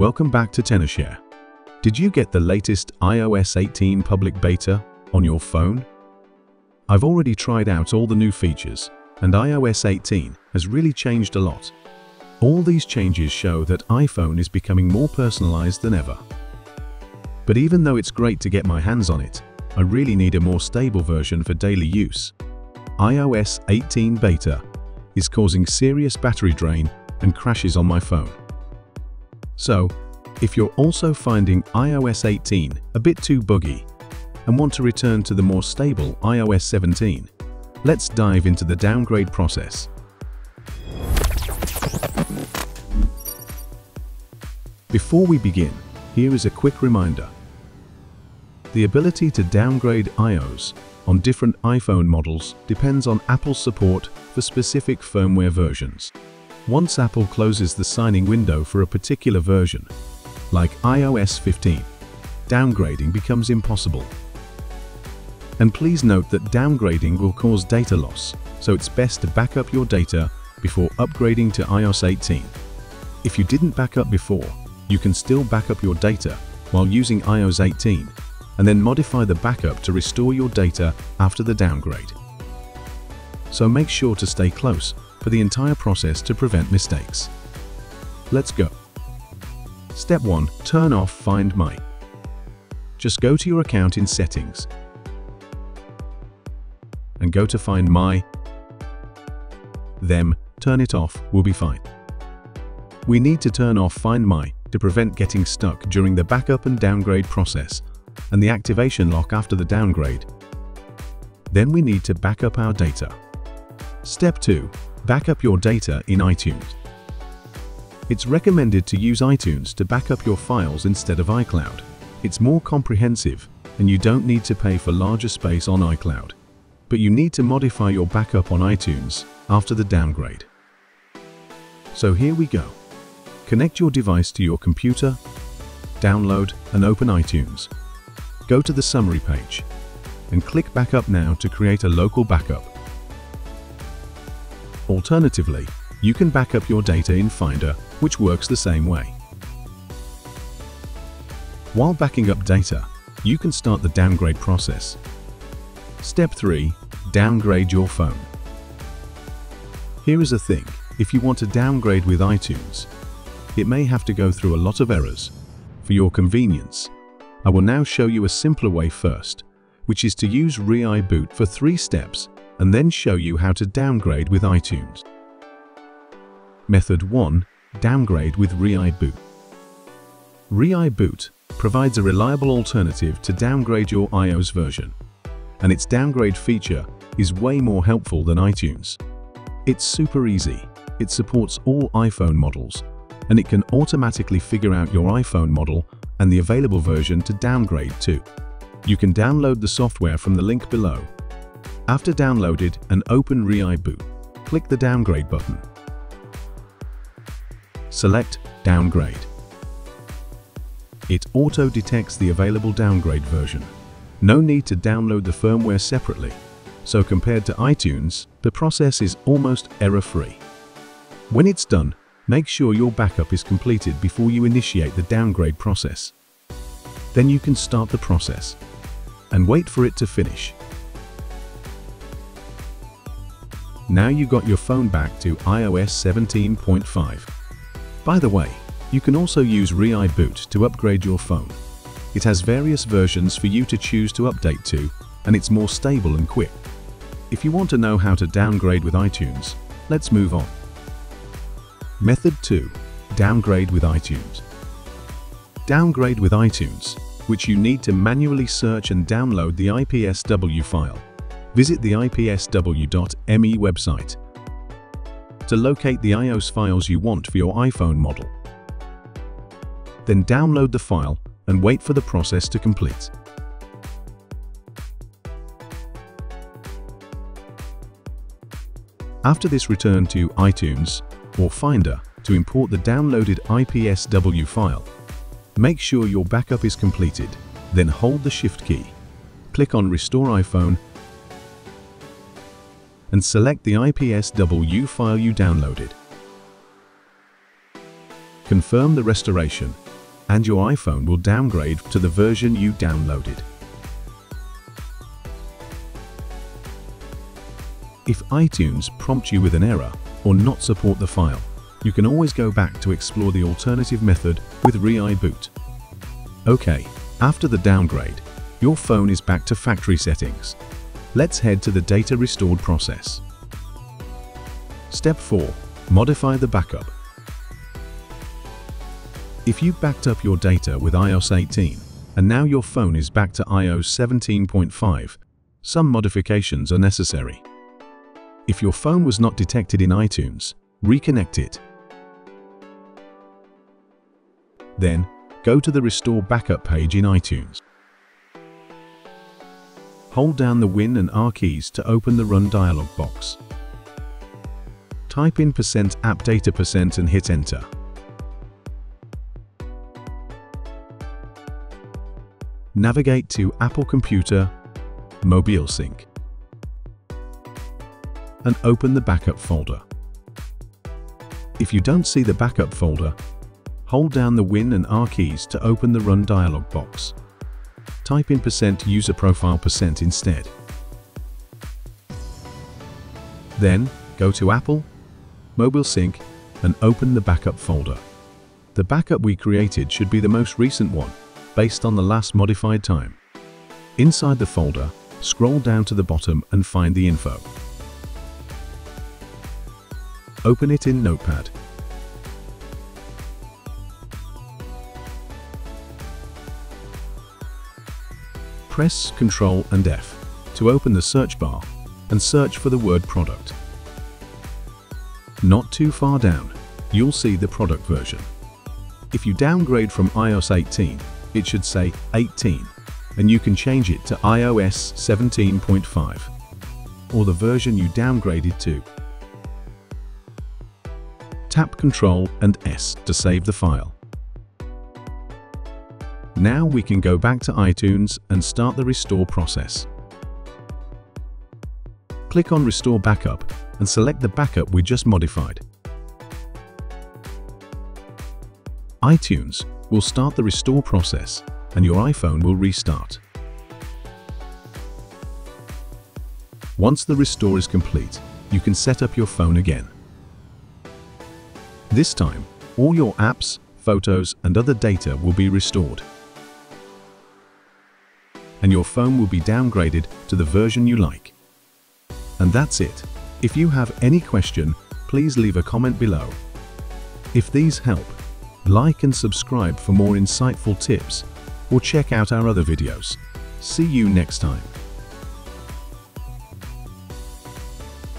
Welcome back to Tenorshare. Did you get the latest iOS 18 public beta on your phone? I've already tried out all the new features, and iOS 18 has really changed a lot. All these changes show that iPhone is becoming more personalized than ever. But even though it's great to get my hands on it, I really need a more stable version for daily use. iOS 18 beta is causing serious battery drain and crashes on my phone. So, if you're also finding iOS 18 a bit too buggy and want to return to the more stable iOS 17, let's dive into the downgrade process. Before we begin, here is a quick reminder. The ability to downgrade iOS on different iPhone models depends on Apple's support for specific firmware versions. Once Apple closes the signing window for a particular version, like iOS 15, downgrading becomes impossible. And please note that downgrading will cause data loss, so it's best to back up your data before upgrading to iOS 18. If you didn't back up before, you can still back up your data while using iOS 18, and then modify the backup to restore your data after the downgrade. So make sure to stay close for the entire process to prevent mistakes. Let's go. Step 1. Turn off Find My. Just go to your account in Settings and go to Find My. Then, turn it off, we'll be fine. We need to turn off Find My to prevent getting stuck during the backup and downgrade process and the activation lock after the downgrade. Then we need to back up our data. Step 2. Back up your data in iTunes. It's recommended to use iTunes to back up your files instead of iCloud. It's more comprehensive, and you don't need to pay for larger space on iCloud. But you need to modify your backup on iTunes after the downgrade. So here we go. Connect your device to your computer, download and open iTunes. Go to the summary page and click Backup Now to create a local backup. Alternatively, you can back up your data in Finder, which works the same way. While backing up data, you can start the downgrade process. Step 3. Downgrade your phone. Here is a thing, if you want to downgrade with iTunes, it may have to go through a lot of errors. For your convenience, I will now show you a simpler way first, which is to use ReiBoot for 3 steps and then show you how to downgrade with iTunes. Method 1. Downgrade with ReiBoot. ReiBoot provides a reliable alternative to downgrade your iOS version, and its downgrade feature is way more helpful than iTunes. It's super easy, it supports all iPhone models, and it can automatically figure out your iPhone model and the available version to downgrade to. You can download the software from the link below. After downloaded and open ReiBoot, click the downgrade button. Select Downgrade. It auto-detects the available downgrade version. No need to download the firmware separately, so compared to iTunes, the process is almost error-free. When it's done, make sure your backup is completed before you initiate the downgrade process. Then you can start the process and wait for it to finish. Now you got your phone back to iOS 17.5. By the way, you can also use ReiBoot to upgrade your phone. It has various versions for you to choose to update to, and it's more stable and quick. If you want to know how to downgrade with iTunes, let's move on. Method 2. Downgrade with iTunes. Downgrade with iTunes, which you need to manually search and download the IPSW file. Visit the ipsw.me website to locate the iOS files you want for your iPhone model. Then download the file and wait for the process to complete. After this, return to iTunes or Finder to import the downloaded IPSW file. Make sure your backup is completed, then hold the Shift key. Click on Restore iPhone and select the IPSW file you downloaded. Confirm the restoration and your iPhone will downgrade to the version you downloaded. If iTunes prompts you with an error or not support the file, you can always go back to explore the alternative method with ReiBoot. OK, after the downgrade, your phone is back to factory settings. Let's head to the data restored process. Step 4. Modify the backup. If you backed up your data with iOS 18 and now your phone is back to iOS 17.5, some modifications are necessary. If your phone was not detected in iTunes, reconnect it. Then, go to the Restore Backup page in iTunes. Hold down the Win and R keys to open the Run dialog box. Type in %appdata% and hit Enter. Navigate to Apple Computer, Mobile Sync, and open the backup folder. If you don't see the backup folder, hold down the Win and R keys to open the Run dialog box. Type in %userprofile% instead. Then, go to Apple, Mobile Sync, and open the backup folder. The backup we created should be the most recent one, based on the last modified time. Inside the folder, scroll down to the bottom and find the info. Open it in Notepad. Press Ctrl and F to open the search bar and search for the word product. Not too far down, you'll see the product version. If you downgrade from iOS 18, it should say 18, and you can change it to iOS 17.5, or the version you downgraded to. Tap Ctrl and S to save the file. Now we can go back to iTunes and start the restore process. Click on Restore Backup and select the backup we just modified. iTunes will start the restore process and your iPhone will restart. Once the restore is complete, you can set up your phone again. This time, all your apps, photos, and other data will be restored, and your phone will be downgraded to the version you like. And that's it. If you have any question, please leave a comment below. If these help, like and subscribe for more insightful tips, or check out our other videos. See you next time.